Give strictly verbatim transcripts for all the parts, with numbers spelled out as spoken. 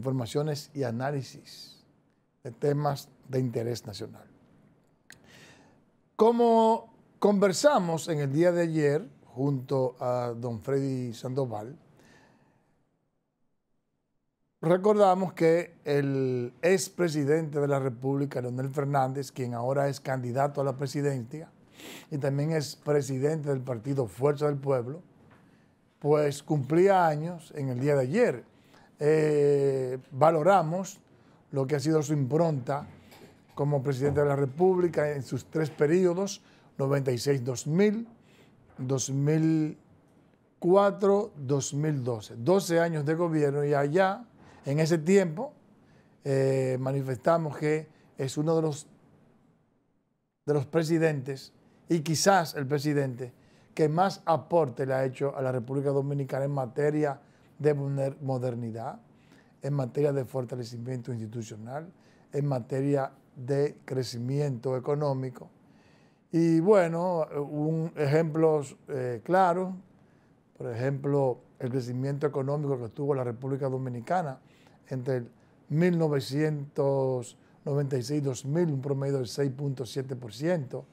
informaciones y análisis de temas de interés nacional. Como conversamos en el día de ayer junto a don Freddy Sandoval, recordamos que el expresidente de la República, Leonel Fernández, quien ahora es candidato a la presidencia y también es presidente del partido Fuerza del Pueblo, pues cumplía años en el día de ayer. Eh, valoramos lo que ha sido su impronta como presidente de la República en sus tres periodos, noventa y seis a dos mil, dos mil cuatro a dos mil doce, doce años de gobierno, y allá, en ese tiempo, eh, manifestamos que es uno de los, de los presidentes, y quizás el presidente, que más aporte le ha hecho a la República Dominicana en materia de modernidad, en materia de fortalecimiento institucional, en materia de crecimiento económico. Y bueno, un ejemplo eh, claro, por ejemplo, el crecimiento económico que tuvo la República Dominicana entre el mil novecientos noventa y seis y dos mil, un promedio del seis punto siete por ciento,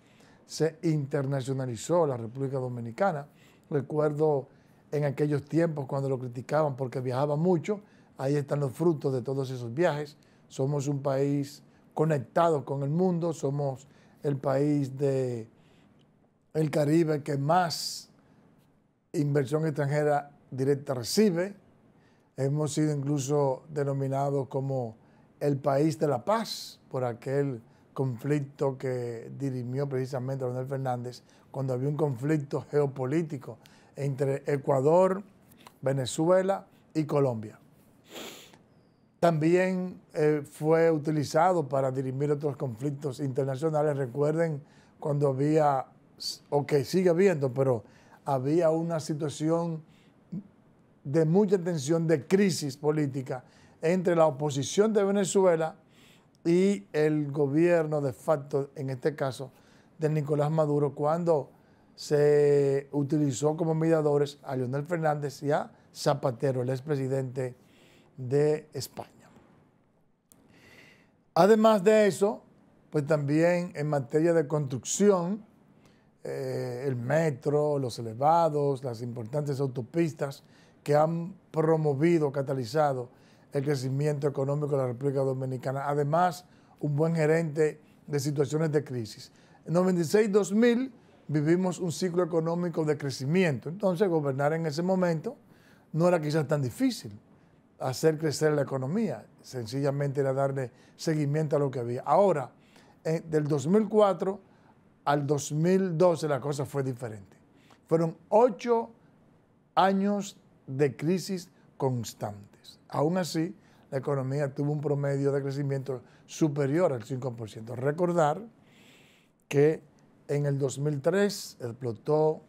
se internacionalizó la República Dominicana. Recuerdo en aquellos tiempos cuando lo criticaban porque viajaba mucho, ahí están los frutos de todos esos viajes. Somos un país conectado con el mundo, somos el país de el Caribe que más inversión extranjera directa recibe. Hemos sido incluso denominados como el país de la paz por aquel conflicto que dirimió precisamente Leonel Fernández cuando había un conflicto geopolítico entre Ecuador, Venezuela y Colombia. También eh, fue utilizado para dirimir otros conflictos internacionales. Recuerden cuando había, o que sigue habiendo, pero había una situación de mucha tensión, de crisis política entre la oposición de Venezuela y el gobierno de facto, en este caso, de Nicolás Maduro, cuando se utilizó como mediadores a Leonel Fernández y a Zapatero, el expresidente de España. Además de eso, pues también en materia de construcción, eh, el metro, los elevados, las importantes autopistas que han promovido, catalizado el crecimiento económico de la República Dominicana. Además, un buen gerente de situaciones de crisis. En noventa y seis a dos mil vivimos un ciclo económico de crecimiento. Entonces, gobernar en ese momento no era quizás tan difícil. Hacer crecer la economía, sencillamente era darle seguimiento a lo que había. Ahora, eh, del dos mil cuatro al dos mil doce la cosa fue diferente. Fueron ocho años de crisis constantes. Aún así, la economía tuvo un promedio de crecimiento superior al cinco por ciento. Recordar que en el dos mil tres explotó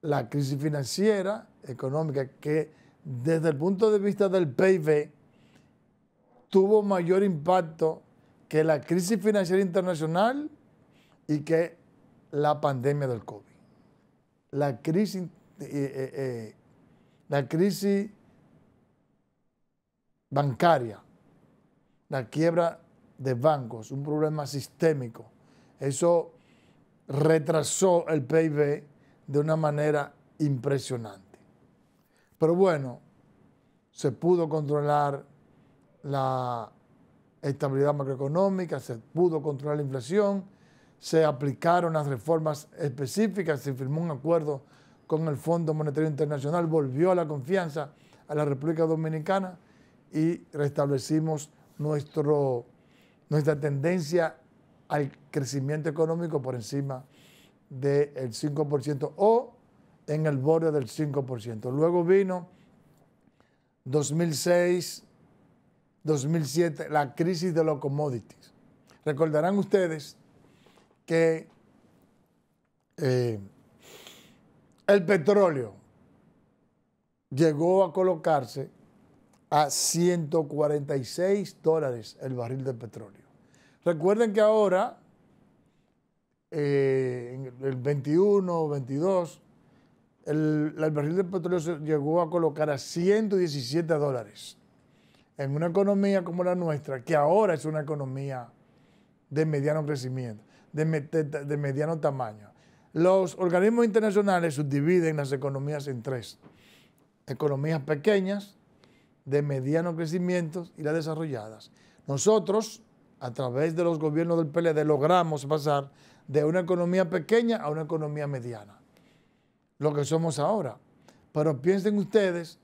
la crisis financiera, económica, que desde el punto de vista del P I B tuvo mayor impacto que la crisis financiera internacional y que la pandemia del COVID. La crisis, eh, eh, eh, la crisis bancaria, la quiebra de bancos, un problema sistémico, eso retrasó el P I B de una manera impresionante. Pero bueno, se pudo controlar la estabilidad macroeconómica, se pudo controlar la inflación, se aplicaron las reformas específicas, se firmó un acuerdo con el Fondo Monetario Internacional, volvió la confianza a la República Dominicana y restablecimos nuestro, nuestra tendencia al crecimiento económico por encima del cinco por ciento o en el borde del cinco por ciento. Luego vino dos mil seis, dos mil siete, la crisis de los commodities. Recordarán ustedes que eh, el petróleo llegó a colocarse a ciento cuarenta y seis dólares el barril de petróleo. Recuerden que ahora, eh, el veintiuno, veintidós, El, el barril de petróleo se llegó a colocar a ciento diecisiete dólares. en una economía como la nuestra, que ahora es una economía de mediano crecimiento, de, de, de mediano tamaño. Los organismos internacionales subdividen las economías en tres. Economías pequeñas, de mediano crecimiento y las desarrolladas. Nosotros, a través de los gobiernos del P L D, logramos pasar de una economía pequeña a una economía mediana, lo que somos ahora. Pero piensen ustedes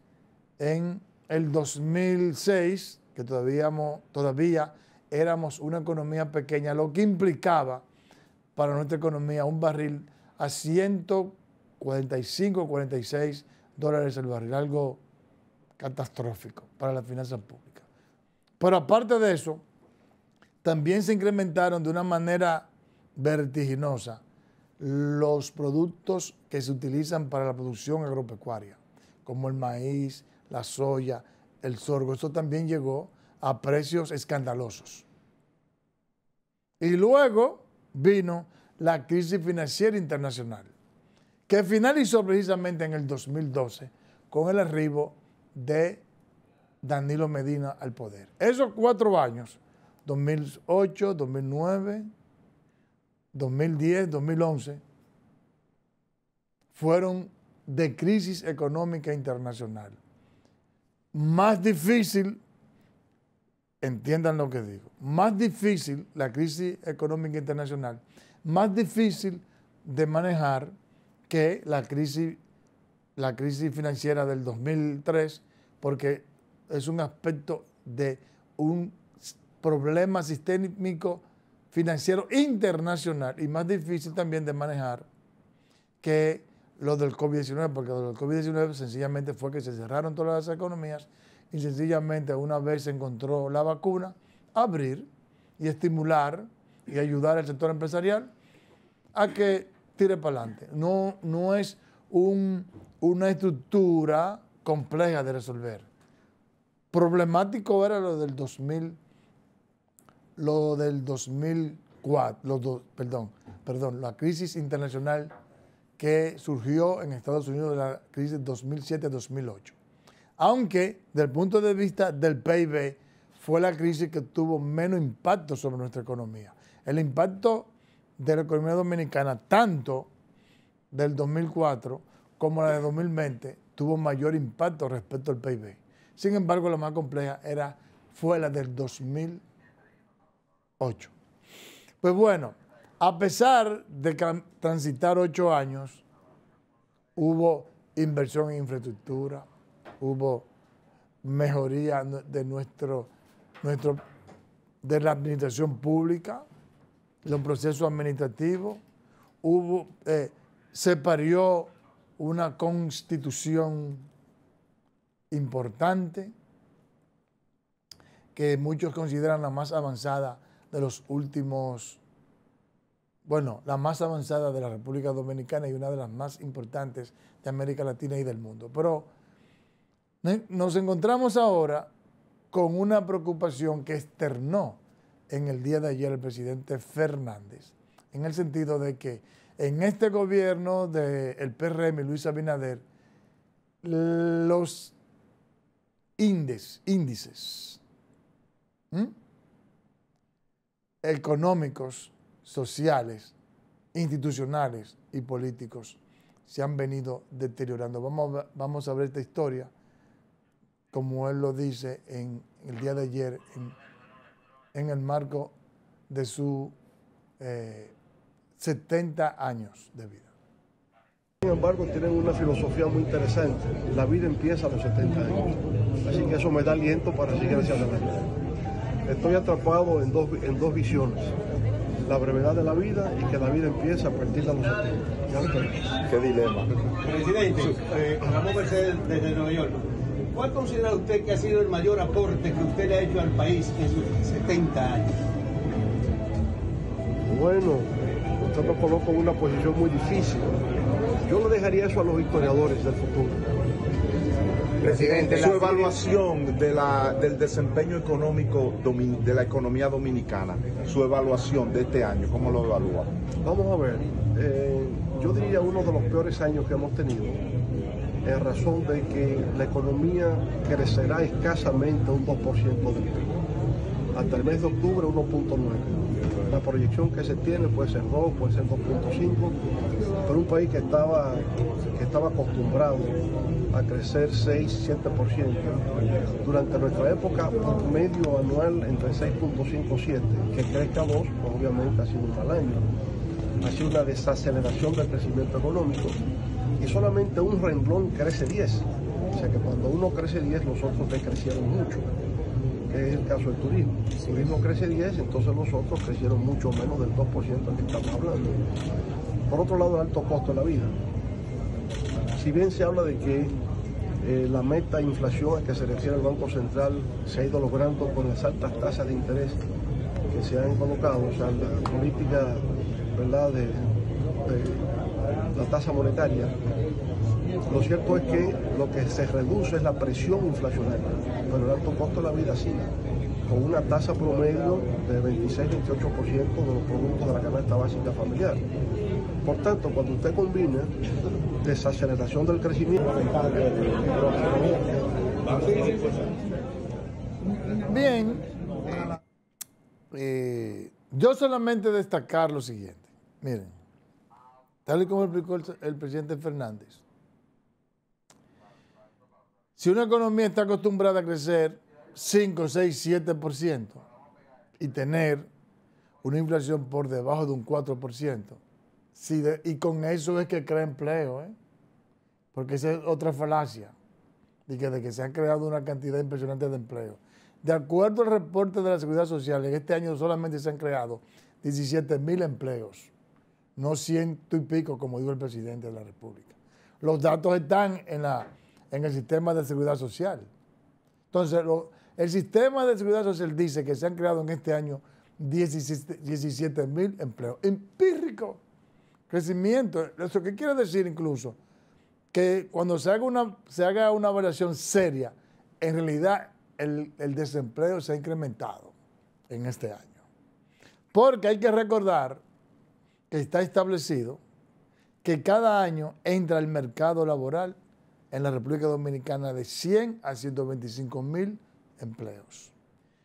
en el dos mil seis, que todavía, todavía éramos una economía pequeña, lo que implicaba para nuestra economía un barril a ciento cuarenta y cinco, cuarenta y seis dólares el barril, algo catastrófico para las finanzas públicas. Pero aparte de eso, también se incrementaron de una manera vertiginosa los productos que se utilizan para la producción agropecuaria, como el maíz, la soya, el sorgo. Eso también llegó a precios escandalosos. Y luego vino la crisis financiera internacional, que finalizó precisamente en el dos mil doce con el arribo de Danilo Medina al poder. Esos cuatro años, dos mil ocho, dos mil nueve, dos mil diez, dos mil once, fueron de crisis económica internacional. Más difícil, entiendan lo que digo, más difícil la crisis económica internacional, más difícil de manejar que la crisis, la crisis financiera del dos mil tres, porque es un aspecto de un problema sistémico financiero internacional y más difícil también de manejar que lo del COVID diecinueve, porque lo del COVID diecinueve sencillamente fue que se cerraron todas las economías y sencillamente una vez se encontró la vacuna, abrir y estimular y ayudar al sector empresarial a que tire para adelante. No, no es un, una estructura compleja de resolver. Problemático era lo del dos mil, lo del dos mil cuatro, lo do, perdón, perdón, la crisis internacional que surgió en Estados Unidos de la crisis dos mil siete, dos mil ocho. Aunque, desde el punto de vista del P I B, fue la crisis que tuvo menos impacto sobre nuestra economía. El impacto de la economía dominicana, tanto del dos mil cuatro como la de dos mil veinte, tuvo mayor impacto respecto al P I B. Sin embargo, la más compleja era, fue la del dos mil ocho. Pues bueno, a pesar de transitar ocho años, hubo inversión en infraestructura, hubo mejoría de, nuestro, nuestro, de la administración pública, los procesos administrativos, hubo, eh, se parió una constitución importante que muchos consideran la más avanzada de los últimos, bueno, la más avanzada de la República Dominicana y una de las más importantes de América Latina y del mundo. Pero nos encontramos ahora con una preocupación que externó en el día de ayer el presidente Fernández, en el sentido de que en este gobierno del P R M y Luis Abinader, los índices, índices ¿eh? económicos, sociales, institucionales y políticos se han venido deteriorando. Vamos a, vamos a ver esta historia, como él lo dice en el día de ayer, en, en el marco de su eh, setenta años de vida. Sin embargo, tienen una filosofía muy interesante. La vida empieza a los setenta años. Así que eso me da aliento para seguir hacia adelante. Estoy atrapado en dos, en dos visiones. La brevedad de la vida y que la vida empieza a partir de los setenta. Qué dilema. Presidente, eh, Ramón Mercedes desde Nueva York. ¿Cuál considera usted que ha sido el mayor aporte que usted le ha hecho al país en sus setenta años? Bueno, usted me coloca en una posición muy difícil. Yo no dejaría eso a los historiadores del futuro. Presidente, su evaluación de la, del desempeño económico domin, de la economía dominicana, su evaluación de este año, ¿cómo lo evalúa? Vamos a ver, eh, yo diría uno de los peores años que hemos tenido. en razón de que la economía crecerá escasamente un dos por ciento del P I B. Hasta el mes de octubre uno punto nueve. La proyección que se tiene puede ser dos, puede ser dos punto cinco, pero un país que estaba, que estaba acostumbrado a crecer seis siete por ciento. Durante nuestra época, por medio anual entre seis punto cinco y siete, que crezca dos, pues obviamente ha sido un mal año. Ha sido una desaceleración del crecimiento económico y solamente un renglón crece diez. O sea que cuando uno crece diez, los otros decrecieron mucho. Es el caso del turismo. El turismo crece diez, entonces los otros crecieron mucho menos del dos por ciento que estamos hablando. Por otro lado, el alto costo de la vida. Si bien se habla de que eh, la meta de inflación a que se refiere el Banco Central se ha ido logrando con las altas tasas de interés que se han colocado, o sea, la política, ¿verdad?, de, de la tasa monetaria, lo cierto es que lo que se reduce es la presión inflacionaria, pero el alto costo de la vida sigue, con una tasa promedio de veintiséis a veintiocho por ciento de los productos de la canasta básica familiar. Por tanto, cuando usted combina desaceleración del crecimiento... Bien, eh, yo solamente destacar lo siguiente. Miren, tal y como explicó el, el presidente Fernández, si una economía está acostumbrada a crecer cinco, seis, siete por ciento y tener una inflación por debajo de un cuatro por ciento, si de, y con eso es que crea empleo, ¿eh? Porque esa es otra falacia, de que, de que se han creado una cantidad impresionante de empleo. De acuerdo al reporte de la Seguridad Social, en este año solamente se han creado diecisiete mil empleos, no ciento y pico, como dijo el presidente de la República. Los datos están en la... en el sistema de seguridad social. Entonces, lo, el sistema de seguridad social dice que se han creado en este año diecisiete mil empleos. Empírico, crecimiento. ¿Eso qué quiere decir incluso? Que cuando se haga una, se haga una variación seria, en realidad el, el desempleo se ha incrementado en este año. Porque hay que recordar que está establecido que cada año entra al mercado laboral en la República Dominicana de cien a ciento veinticinco mil empleos.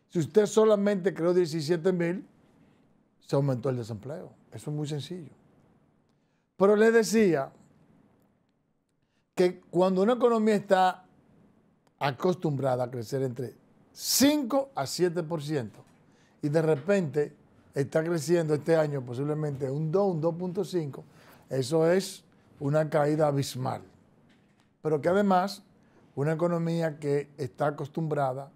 Si usted solamente creó diecisiete mil, se aumentó el desempleo. Eso es muy sencillo. Pero les decía que cuando una economía está acostumbrada a crecer entre cinco a siete por ciento y de repente está creciendo este año posiblemente un dos, un dos punto cinco, eso es una caída abismal. Pero que además una economía que está acostumbrada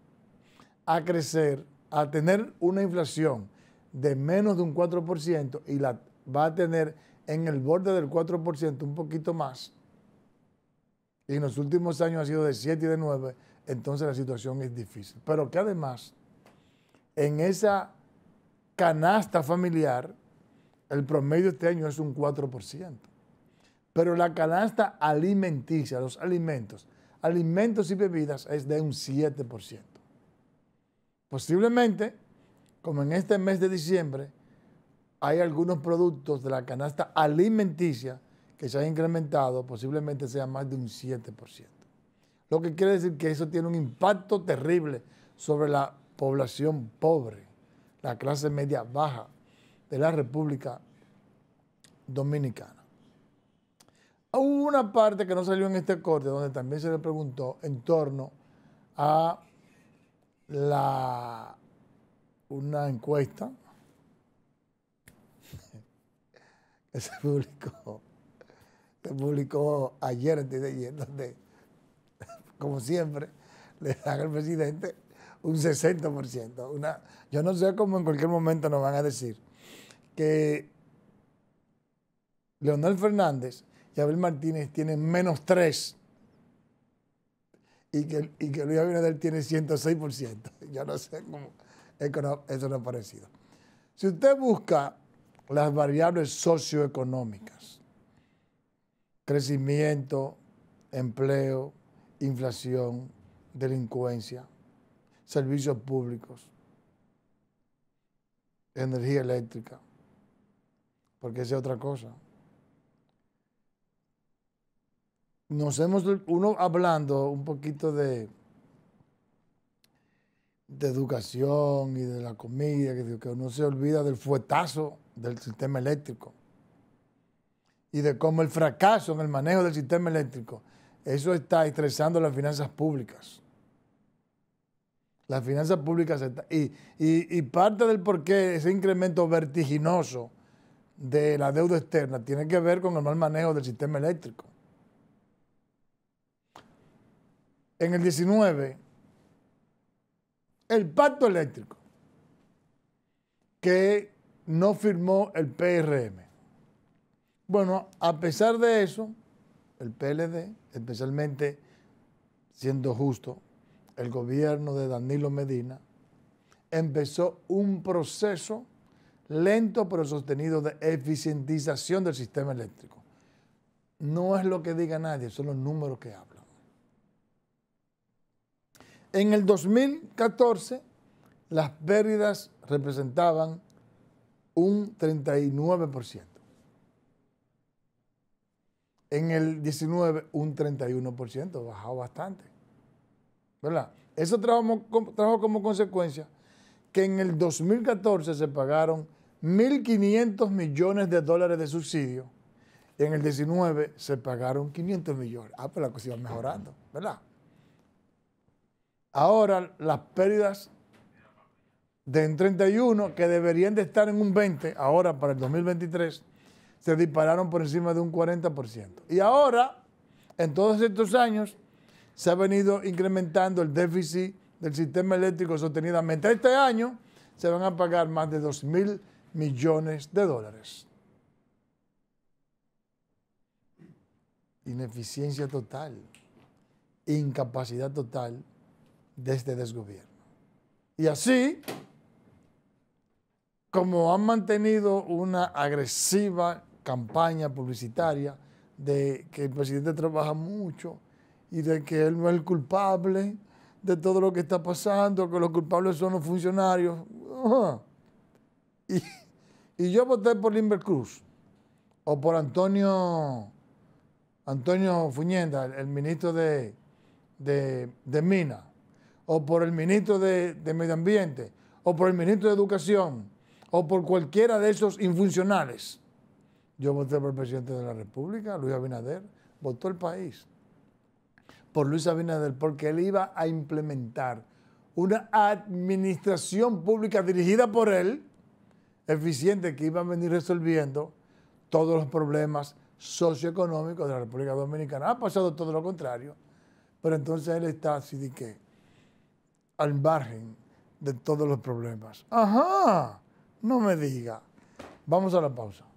a crecer, a tener una inflación de menos de un cuatro por ciento y la va a tener en el borde del cuatro por ciento un poquito más, y en los últimos años ha sido de siete y de nueve, entonces la situación es difícil. Pero que además en esa canasta familiar el promedio este año es un cuatro por ciento. Pero la canasta alimenticia, los alimentos, alimentos y bebidas es de un siete por ciento. Posiblemente, como en este mes de diciembre, hay algunos productos de la canasta alimenticia que se han incrementado, posiblemente sea más de un siete por ciento. Lo que quiere decir que eso tiene un impacto terrible sobre la población pobre, la clase media baja de la República Dominicana. Hubo una parte que no salió en este corte donde también se le preguntó en torno a la, una encuesta que se publicó, se publicó ayer, antes de ayer, donde, como siempre, le dan al presidente un sesenta por ciento. Una, yo no sé cómo en cualquier momento nos van a decir que Leonel Fernández y Abel Martínez tiene menos tres y que, y que Luis Abinader tiene ciento seis por ciento. Yo no sé cómo eso no ha parecido. Si usted busca las variables socioeconómicas, crecimiento, empleo, inflación, delincuencia, servicios públicos, energía eléctrica, porque esa es otra cosa. nos hemos, uno hablando un poquito de, de educación y de la comida, que, que uno se olvida del fuetazo del sistema eléctrico y de cómo el fracaso en el manejo del sistema eléctrico, eso está estresando las finanzas públicas. Las finanzas públicas están... Y, y, y parte del porqué ese incremento vertiginoso de la deuda externa tiene que ver con el mal manejo del sistema eléctrico. En el diecinueve, el pacto eléctrico que no firmó el P R M. Bueno, a pesar de eso, el P L D, especialmente, siendo justo, el gobierno de Danilo Medina, empezó un proceso lento pero sostenido de eficientización del sistema eléctrico. No es lo que diga nadie, son los números que hablan. En el dos mil catorce, las pérdidas representaban un treinta y nueve por ciento. En el diecinueve, un treinta y uno por ciento, bajado bastante, ¿verdad? Eso trajo, trajo como consecuencia que en el dos mil catorce se pagaron mil quinientos millones de dólares de subsidio y en el diecinueve se pagaron quinientos millones. Ah, pues la cosa iba mejorando, ¿verdad? Ahora las pérdidas de en treinta y uno, que deberían de estar en un veinte, ahora para el dos mil veintitrés, se dispararon por encima de un cuarenta por ciento. Y ahora, en todos estos años, se ha venido incrementando el déficit del sistema eléctrico sostenidamente. Este año se van a pagar más de dos mil millones de dólares. Ineficiencia total, incapacidad total de este desgobierno. Y así, como han mantenido una agresiva campaña publicitaria de que el presidente trabaja mucho, y de que él no es el culpable de todo lo que está pasando, que los culpables son los funcionarios. Uh-huh. y, y yo voté por Limber Cruz o por Antonio Antonio Fuñenda, el, el ministro de, de, de Minas, o por el ministro de, de Medio Ambiente, o por el ministro de Educación, o por cualquiera de esos infuncionales. Yo voté por el presidente de la República, Luis Abinader, votó el país por Luis Abinader, porque él iba a implementar una administración pública dirigida por él, eficiente, que iba a venir resolviendo todos los problemas socioeconómicos de la República Dominicana. Ha pasado todo lo contrario, pero entonces él está así de que, al margen de todos los problemas. ¡Ajá! No me diga. Vamos a la pausa.